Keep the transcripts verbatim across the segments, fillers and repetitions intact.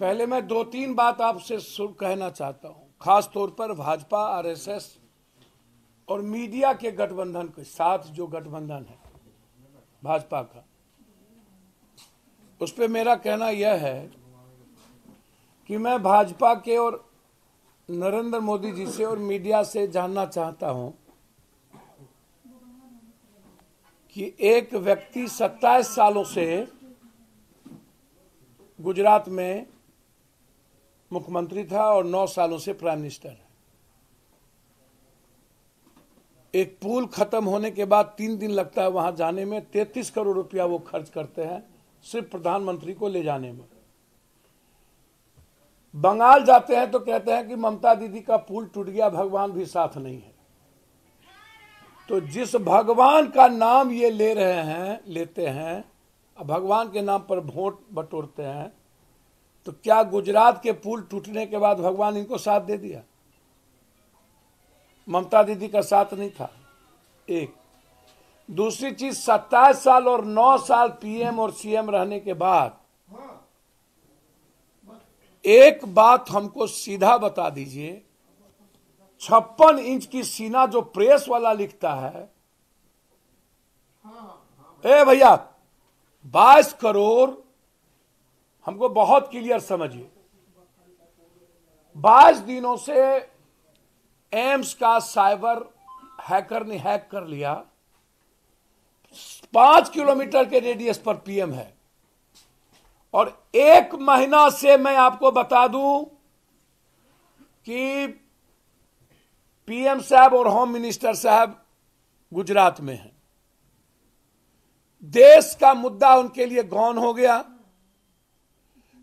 पहले मैं दो तीन बात आपसे कहना चाहता हूं, खास तौर पर भाजपा, आरएसएस और मीडिया के गठबंधन के साथ जो गठबंधन है भाजपा का, उस पर मेरा कहना यह है कि मैं भाजपा के और नरेंद्र मोदी जी से और मीडिया से जानना चाहता हूं कि एक व्यक्ति सत्ताईस सालों से गुजरात में मुख्यमंत्री था और नौ सालों से प्राइम मिनिस्टर है। एक पुल खत्म होने के बाद तीन दिन लगता है वहां जाने में, तैंतीस करोड़ रुपया वो खर्च करते हैं सिर्फ प्रधानमंत्री को ले जाने में। बंगाल जाते हैं तो कहते हैं कि ममता दीदी का पुल टूट गया, भगवान भी साथ नहीं है। तो जिस भगवान का नाम ये ले रहे हैं लेते हैं, भगवान के नाम पर वोट बटोरते हैं, तो क्या गुजरात के पुल टूटने के बाद भगवान इनको साथ दे दिया? ममता दीदी का साथ नहीं था। एक दूसरी चीज, सत्ताईस साल और नौ साल पीएम और सीएम रहने के बाद एक बात हमको सीधा बता दीजिए, छप्पन इंच की सीना जो प्रेस वाला लिखता है, ए भैया बाईस करोड़, हमको बहुत क्लियर समझिए, बाईस दिनों से एम्स का साइबर हैकर ने हैक कर लिया। पांच किलोमीटर के रेडियस पर पीएम है, और एक महीना से मैं आपको बता दूं कि पीएम साहब और होम मिनिस्टर साहब गुजरात में हैं। देश का मुद्दा उनके लिए गौण हो गया।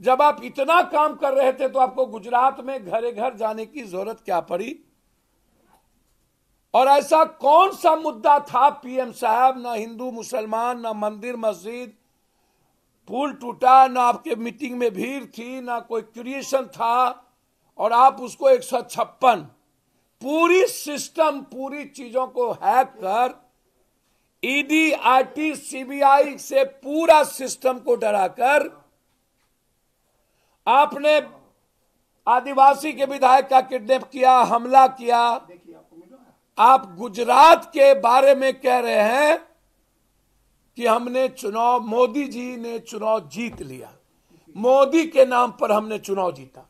जब आप इतना काम कर रहे थे तो आपको गुजरात में घरे घर जाने की जरूरत क्या पड़ी? और ऐसा कौन सा मुद्दा था पीएम साहब, ना हिंदू मुसलमान, ना मंदिर मस्जिद, पुल टूटा, ना आपके मीटिंग में भीड़ थी, ना कोई क्रिएशन था, और आप उसको एक सौ छप्पन पूरी सिस्टम, पूरी चीजों को हैक कर ईडी, आरटी, सीबीआई से पूरा सिस्टम को डराकर आपने आदिवासी के विधायक का किडनैप किया, हमला किया। आप गुजरात के बारे में कह रहे हैं कि हमने चुनाव, मोदी जी ने चुनाव जीत लिया, मोदी के नाम पर हमने चुनाव जीता।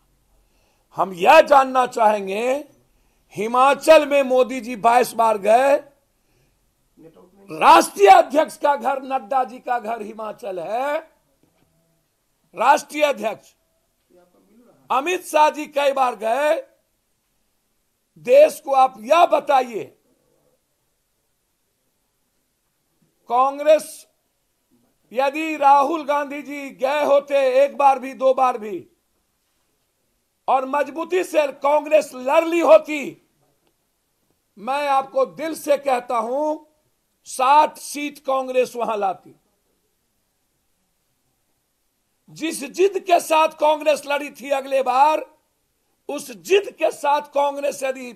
हम यह जानना चाहेंगे, हिमाचल में मोदी जी बाईस बार गए, राष्ट्रीय अध्यक्ष का घर, नड्डा जी का घर हिमाचल है, राष्ट्रीय अध्यक्ष अमित शाह जी कई बार गए। देश को आप यह बताइए, कांग्रेस, यदि राहुल गांधी जी गए होते एक बार भी, दो बार भी, और मजबूती से कांग्रेस लड़ ली होती, मैं आपको दिल से कहता हूं साठ सीट कांग्रेस वहां लाती। जिस जिद के साथ कांग्रेस लड़ी थी अगले बार, उस जिद के साथ कांग्रेस यदि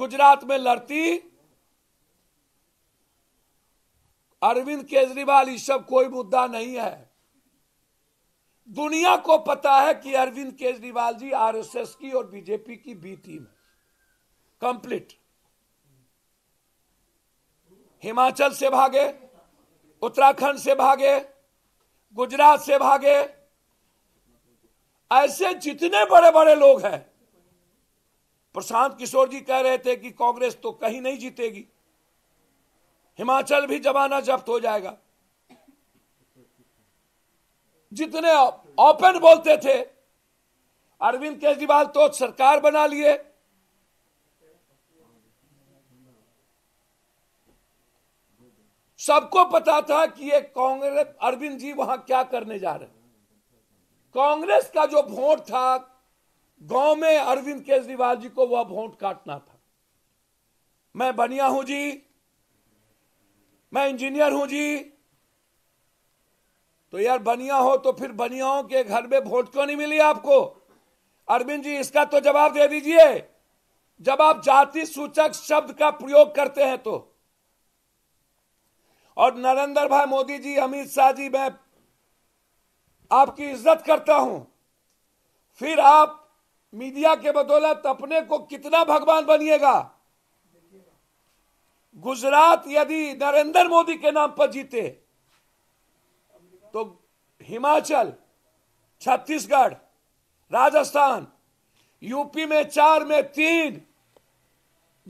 गुजरात में लड़ती, अरविंद केजरीवाल ये सब कोई मुद्दा नहीं है। दुनिया को पता है कि अरविंद केजरीवाल जी आरएसएस की और बीजेपी की बी टीम है कंप्लीट। हिमाचल से भागे, उत्तराखंड से भागे, गुजरात से भागे, ऐसे जितने बड़े बड़े लोग हैं। प्रशांत किशोर जी कह रहे थे कि कांग्रेस तो कहीं नहीं जीतेगी, हिमाचल भी जमाना जब्त हो जाएगा। जितने ओपन बोलते थे, अरविंद केजरीवाल तो सरकार बना लिए। सबको पता था कि ये कांग्रेस, अरविंद जी वहां क्या करने जा रहे। कांग्रेस का जो वोट था गांव में, अरविंद केजरीवाल जी को वह वोट काटना था। मैं बनिया हूं जी, मैं इंजीनियर हूं जी, तो यार बनिया हो तो फिर बनियाओं के घर में वोट क्यों नहीं मिली आपको? अरविंद जी इसका तो जवाब दे दीजिए। जब आप जाति सूचक शब्द का प्रयोग करते हैं तो, और नरेंद्र भाई मोदी जी, अमित शाह जी, मैं आपकी इज्जत करता हूं, फिर आप मीडिया के बदौलत अपने को कितना भगवान बनिएगा। गुजरात यदि नरेंद्र मोदी के नाम पर जीते तो हिमाचल, छत्तीसगढ़, राजस्थान, यूपी में चार में तीन,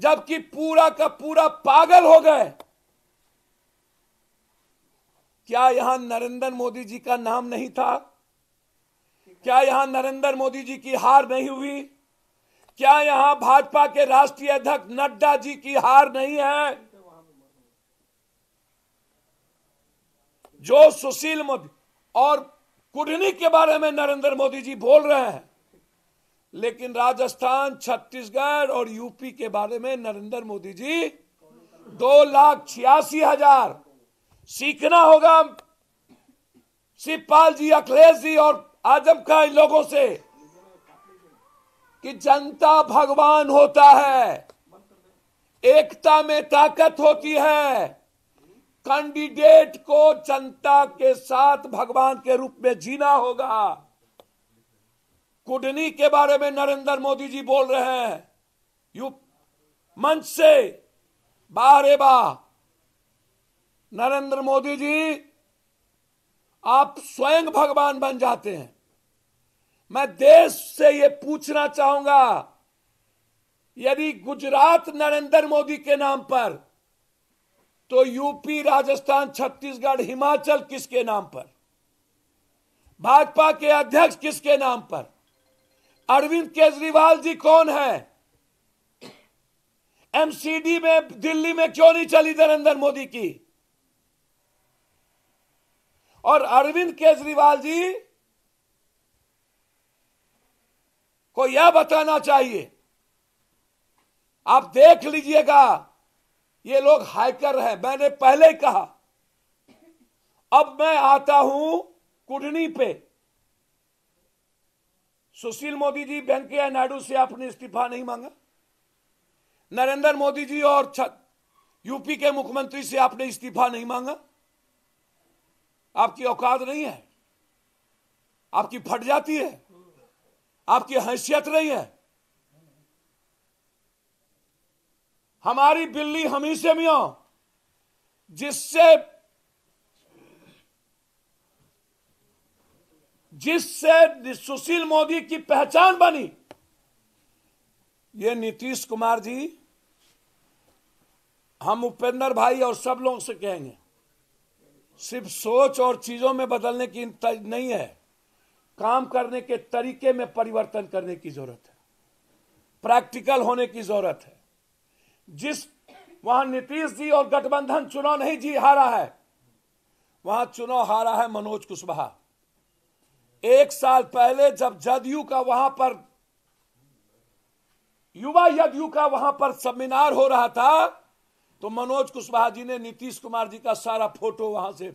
जबकि पूरा का पूरा पागल हो गए। क्या यहां नरेंद्र मोदी जी का नाम नहीं था? क्या यहां नरेंद्र मोदी जी की हार नहीं हुई? क्या यहां भाजपा के राष्ट्रीय अध्यक्ष नड्डा जी की हार नहीं है? जो सुशील मोदी और कुडनी के बारे में नरेंद्र मोदी जी बोल रहे हैं, लेकिन राजस्थान, छत्तीसगढ़ और यूपी के बारे में नरेंद्र मोदी जी दो लाख छियासी हजार सीखना होगा शिवपाल जी, अखिलेश जी और आजम का इन लोगों से कि जनता भगवान होता है, एकता में ताकत होती है। कैंडिडेट को जनता के साथ भगवान के रूप में जीना होगा। कुडनी के बारे में नरेंद्र मोदी जी बोल रहे हैं यू मंच से बारे बार। नरेंद्र मोदी जी आप स्वयं भगवान बन जाते हैं। मैं देश से ये पूछना चाहूंगा, यदि गुजरात नरेंद्र मोदी के नाम पर तो यूपी, राजस्थान, छत्तीसगढ़, हिमाचल किसके नाम पर? भाजपा के अध्यक्ष किसके नाम पर? अरविंद केजरीवाल जी कौन है? एमसीडी में दिल्ली में क्यों नहीं चली नरेंद्र मोदी की? और अरविंद केजरीवाल जी को यह बताना चाहिए, आप देख लीजिएगा ये लोग हाइकर हैं। मैंने पहले कहा, अब मैं आता हूं कुडनी पे। सुशील मोदी जी वेंकैया नायडू से आपने इस्तीफा नहीं मांगा, नरेंद्र मोदी जी और यूपी के मुख्यमंत्री से आपने इस्तीफा नहीं मांगा। आपकी औकात नहीं है, आपकी फट जाती है, आपकी हैसियत नहीं है। हमारी बिल्ली हमी से मियां, जिससे जिससे सुशील मोदी की पहचान बनी। ये नीतीश कुमार जी, हम उपेंद्र भाई और सब लोग से कहेंगे, सिर्फ सोच और चीजों में बदलने की नहीं है, काम करने के तरीके में परिवर्तन करने की जरूरत है, प्रैक्टिकल होने की जरूरत है। जिस वहां नीतीश जी और गठबंधन चुनाव नहीं जी हारा है, वहां चुनाव हारा है मनोज कुशवाहा। एक साल पहले जब जदयू का वहां पर युवा जदयू का वहां पर सेमिनार हो रहा था, तो मनोज कुशवाहा जी ने नीतीश कुमार जी का सारा फोटो वहां से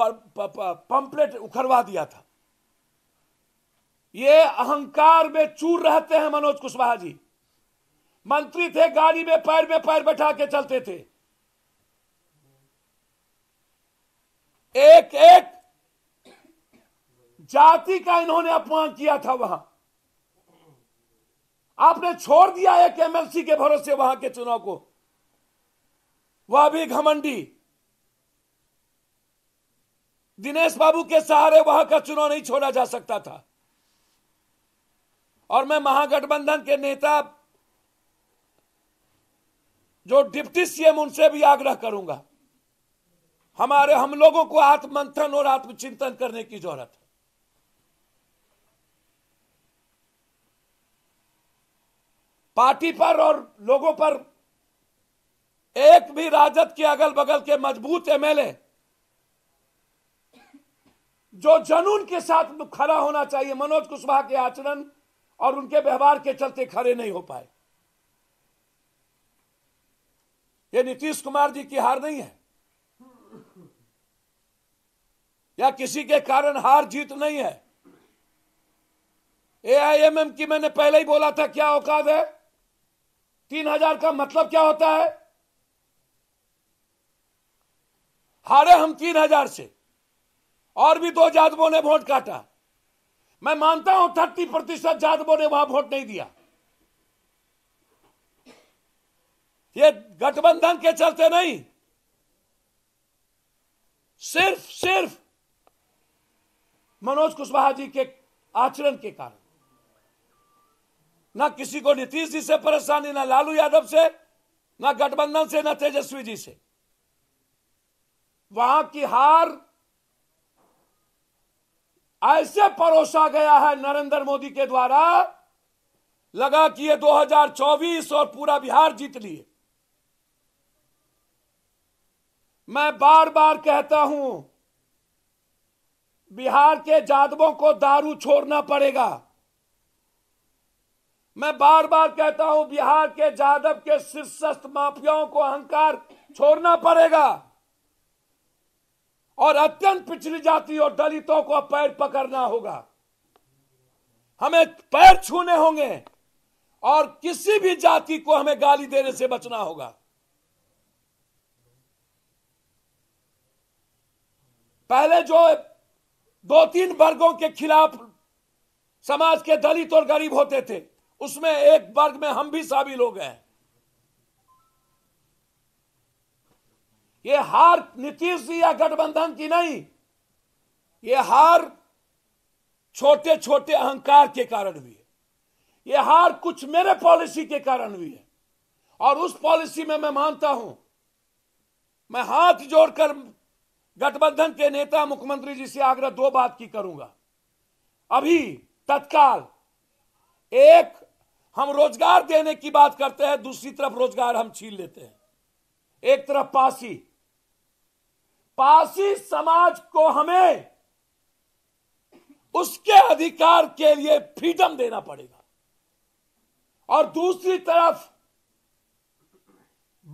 पंपलेट उखड़वा दिया था। ये अहंकार में चूर रहते हैं मनोज कुशवाहा जी। मंत्री थे, गाड़ी में पैर में पैर बैठा के चलते थे। एक एक जाति का इन्होंने अपमान किया था। वहां आपने छोड़ दिया एक एमएलसी के भरोसे वहां के चुनाव को, वह भी घमंडी। दिनेश बाबू के सहारे वहां का चुनाव नहीं छोड़ा जा सकता था। और मैं महागठबंधन के नेता जो डिप्टी सीएम, उनसे भी आग्रह करूंगा, हमारे हम लोगों को आत्ममंथन और आत्मचिंतन करने की जरूरत है। पार्टी पर और लोगों पर एक भी राजद के अगल बगल के मजबूत एमएलए जो जनून के साथ खड़ा होना चाहिए, मनोज कुशवाहा के आचरण और उनके व्यवहार के चलते खड़े नहीं हो पाए। ये नीतीश कुमार जी की हार नहीं है या किसी के कारण हार जीत नहीं है। एआईएमएम की मैंने पहले ही बोला था क्या औकात है। तीन हजार का मतलब क्या होता है? हारे हम तीन हजार से, और भी दो जादवों ने वोट काटा। मैं मानता हूं थर्टी प्रतिशत यादवों ने वहां वोट नहीं दिया, ये गठबंधन के चलते नहीं, सिर्फ सिर्फ मनोज कुशवाहा जी के आचरण के कारण। ना किसी को नीतीश जी से परेशानी, ना लालू यादव से, ना गठबंधन से, ना तेजस्वी जी से। वहां की हार ऐसे परोसा गया है नरेंद्र मोदी के द्वारा, लगा कि ये दो हजार चौबीस और पूरा बिहार जीत लिए। मैं बार बार कहता हूं, बिहार के यादवों को दारू छोड़ना पड़ेगा। मैं बार बार कहता हूं, बिहार के यादव के शीर्षस्थ माफियाओं को अहंकार छोड़ना पड़ेगा और अत्यंत पिछड़ी जाति और दलितों को पैर पकड़ना होगा, हमें पैर छूने होंगे और किसी भी जाति को हमें गाली देने से बचना होगा। पहले जो दो तीन वर्गों के खिलाफ समाज के दलित और गरीब होते थे, उसमें एक वर्ग में हम भी शामिल हो गए। ये हार नीतीश जी या गठबंधन की नहीं, ये हार छोटे छोटे अहंकार के कारण हुई है, ये हार कुछ मेरे पॉलिसी के कारण हुई है। और उस पॉलिसी में मैं मानता हूं, मैं हाथ जोड़कर गठबंधन के नेता मुख्यमंत्री जी से आग्रह दो बात की करूंगा। अभी तत्काल, एक हम रोजगार देने की बात करते हैं, दूसरी तरफ रोजगार हम छीन लेते हैं। एक तरफ पासी पासी समाज को हमें उसके अधिकार के लिए फ्रीडम देना पड़ेगा, और दूसरी तरफ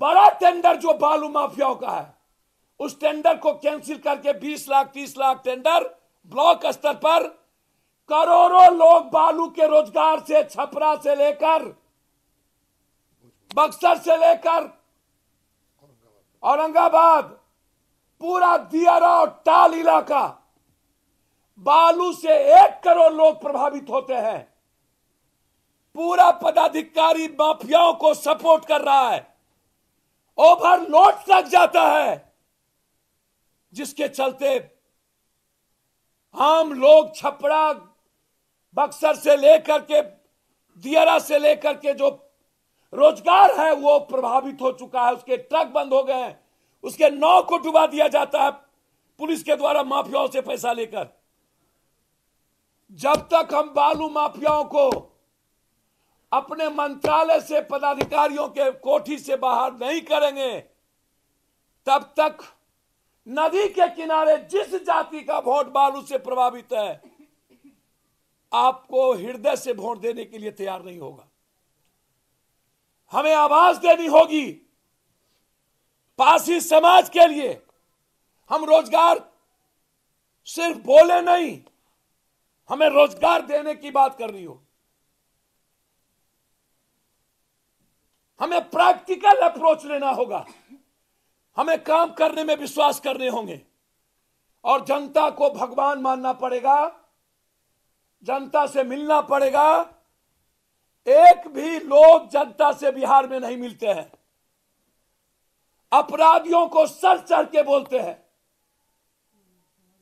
बड़ा टेंडर जो बालू माफियाओं का है, उस टेंडर को कैंसिल करके बीस लाख तीस लाख टेंडर ब्लॉक स्तर पर करोड़ों लोग बालू के रोजगार से, छपरा से लेकर बक्सर से लेकर औरंगाबाद, पूरा दियारा और टाल इलाका, बालू से एक करोड़ लोग प्रभावित होते हैं। पूरा पदाधिकारी माफियाओं को सपोर्ट कर रहा है, ओवरलोड लग जाता है, जिसके चलते आम लोग छपरा, बक्सर से लेकर के दियारा से लेकर के जो रोजगार है वो प्रभावित हो चुका है। उसके ट्रक बंद हो गए हैं, उसके नाव को डुबा दिया जाता है पुलिस के द्वारा माफियाओं से पैसा लेकर। जब तक हम बालू माफियाओं को अपने मंत्रालय से, पदाधिकारियों के कोठी से बाहर नहीं करेंगे, तब तक नदी के किनारे जिस जाति का वोट बालू से प्रभावित है, आपको हृदय से वोट देने के लिए तैयार नहीं होगा। हमें आवाज देनी होगी पासी समाज के लिए। हम रोजगार सिर्फ बोले नहीं, हमें रोजगार देने की बात करनी होगी। हमें प्रैक्टिकल अप्रोच लेना होगा, हमें काम करने में विश्वास करने होंगे, और जनता को भगवान मानना पड़ेगा, जनता से मिलना पड़ेगा। एक भी लोग जनता से बिहार में नहीं मिलते हैं, अपराधियों को सर चढ़ के बोलते हैं।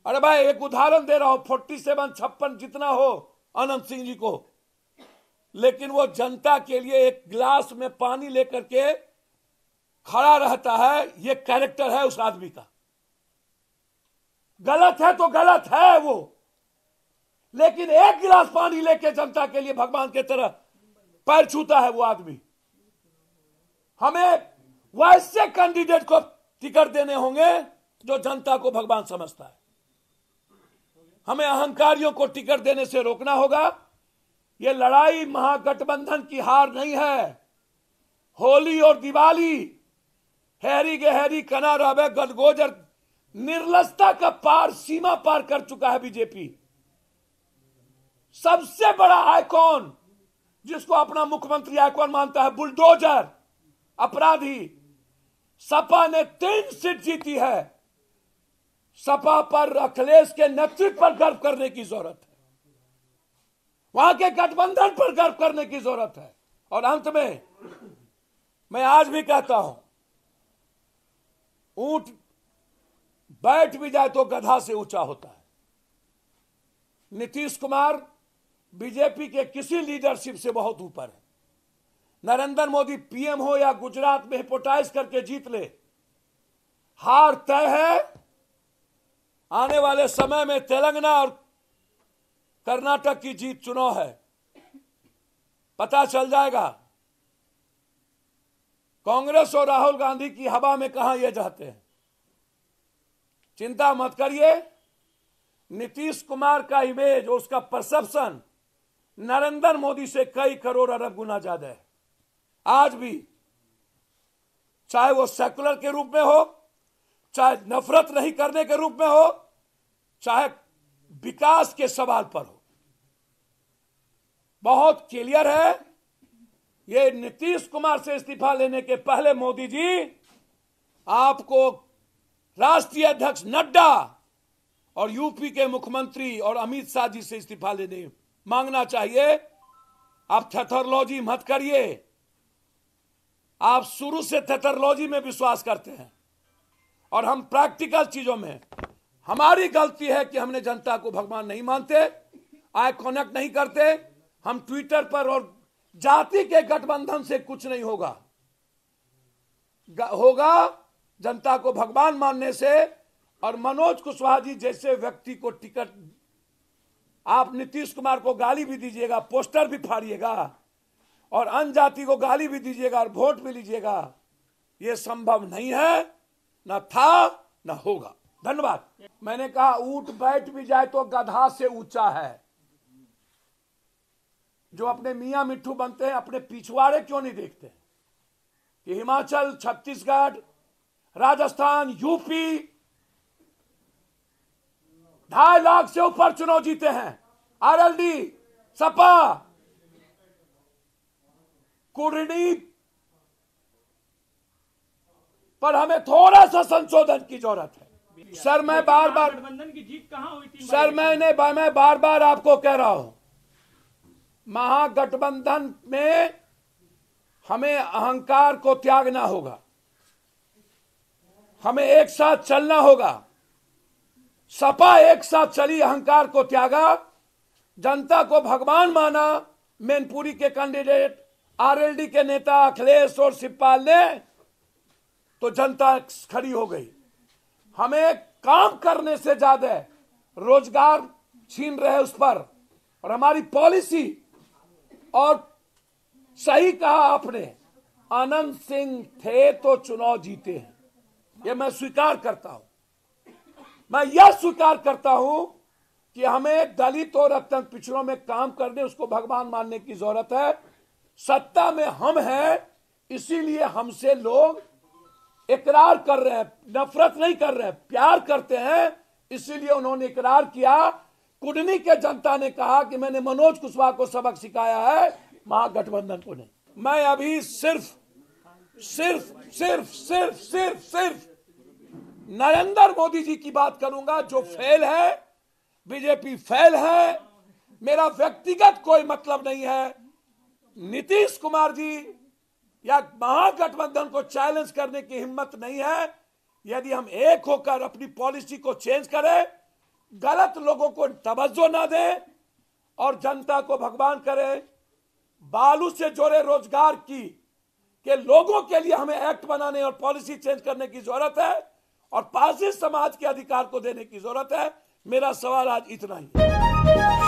अरे भाई, एक उदाहरण दे रहा हूं, फोर्टी सेवन छप्पन जितना हो आनंद सिंह जी को, लेकिन वो जनता के लिए एक गिलास में पानी लेकर के खड़ा रहता है। ये कैरेक्टर है उस आदमी का। गलत है तो गलत है वो, लेकिन एक गिलास पानी लेके जनता के लिए भगवान के तरह पैर छूता है वो आदमी। हमें वैसे कैंडिडेट को टिकट देने होंगे जो जनता को भगवान समझता है। हमें अहंकारियों को टिकट देने से रोकना होगा। ये लड़ाई महागठबंधन की हार नहीं है। होली और दिवाली हैरी गहरी कना रवे गदगोजर निर्लसता का पार सीमा पार कर चुका है बीजेपी। सबसे बड़ा आइकॉन जिसको अपना मुख्यमंत्री आइकॉन मानता है, बुलडोजर अपराधी, सपा ने तीन सीट जीती है। सपा पर अखिलेश के नेतृत्व पर गर्व करने की जरूरत है। वहां के गठबंधन पर गर्व करने की जरूरत है। और अंत में मैं आज भी कहता हूं, ऊंट बैठ भी जाए तो गधा से ऊंचा होता है। नीतीश कुमार बीजेपी के किसी लीडरशिप से बहुत ऊपर है। नरेंद्र मोदी पीएम हो या गुजरात में हिपोटाइज करके जीत ले, हार तय है। आने वाले समय में तेलंगाना और कर्नाटक की जीत चुनाव है, पता चल जाएगा कांग्रेस और राहुल गांधी की हवा में कहां ये जाते हैं। चिंता मत करिए, नीतीश कुमार का इमेज और उसका परसेप्शन नरेंद्र मोदी से कई करोड़ अरब गुना ज्यादा है। आज भी चाहे वो सेकुलर के रूप में हो, चाहे नफरत नहीं करने के रूप में हो, चाहे विकास के सवाल पर हो, बहुत क्लियर है। ये नीतीश कुमार से इस्तीफा लेने के पहले मोदी जी आपको राष्ट्रीय अध्यक्ष नड्डा और यूपी के मुख्यमंत्री और अमित शाह जी से इस्तीफा लेने मांगना चाहिए। आप थेथरलॉजी मत करिए, आप शुरू से थेथरलॉजी में विश्वास करते हैं और हम प्रैक्टिकल चीजों में। हमारी गलती है कि हमने जनता को भगवान नहीं मानते, आई कॉन्टेक्ट नहीं करते, हम ट्विटर पर। और जाति के गठबंधन से कुछ नहीं होगा, होगा जनता को भगवान मानने से। और मनोज कुशवाहा जी जैसे व्यक्ति को टिकट, आप नीतीश कुमार को गाली भी दीजिएगा, पोस्टर भी फाड़िएगा और अन्य जाति को गाली भी दीजिएगा और वोट भी लीजिएगा, यह संभव नहीं है, ना था ना होगा। धन्यवाद। मैंने कहा ऊंट बैठ भी जाए तो गधा से ऊंचा है। जो अपने मियां मिट्ठू बनते हैं अपने पिछवाड़े क्यों नहीं देखते हैं? कि हिमाचल, छत्तीसगढ़, राजस्थान, यूपी ढाई लाख से ऊपर चुनाव जीते हैं। आरएलडी, सपा, कुर्डी पर हमें थोड़ा सा संशोधन की जरूरत है। सर मैं बार बार गठबंधन की जीत कहां हुई थी? सर मैंने मैं बार बार आपको कह रहा हूं, महागठबंधन में हमें अहंकार को त्यागना होगा, हमें एक साथ चलना होगा। सपा एक साथ चली, अहंकार को त्यागा, जनता को भगवान माना। मैनपुरी के कैंडिडेट, आरएलडी के नेता अखिलेश और शिवपाल ने, तो जनता खड़ी हो गई। हमें काम करने से ज्यादा रोजगार छीन रहे उस पर, और हमारी पॉलिसी। और सही कहा आपने, आनंद सिंह थे तो चुनाव जीते हैं, यह मैं स्वीकार करता हूं। मैं यह स्वीकार करता हूं कि हमें दलित और अत्यंत पिछड़ों में काम करने, उसको भगवान मानने की जरूरत है। सत्ता में हम हैं, इसीलिए हमसे लोग इकरार कर रहे हैं, नफरत नहीं कर रहे हैं, प्यार करते हैं, इसीलिए उन्होंने इकरार किया। कुडनी के जनता ने कहा कि मैंने मनोज कुशवाहा को सबक सिखाया है, महागठबंधन को नहीं। मैं अभी सिर्फ सिर्फ सिर्फ सिर्फ सिर्फ सिर्फ नरेंद्र मोदी जी की बात करूंगा, जो फेल है, बीजेपी फेल है। मेरा व्यक्तिगत कोई मतलब नहीं है। नीतीश कुमार जी या महागठबंधन को चैलेंज करने की हिम्मत नहीं है। यदि हम एक होकर अपनी पॉलिसी को चेंज करें, गलत लोगों को तवज्जो ना दें और जनता को भगवान करें। बालू से जोड़े रोजगार की के लोगों के लिए हमें एक्ट बनाने और पॉलिसी चेंज करने की जरूरत है, और पासी समाज के अधिकार को देने की जरूरत है। मेरा सवाल आज इतना ही है।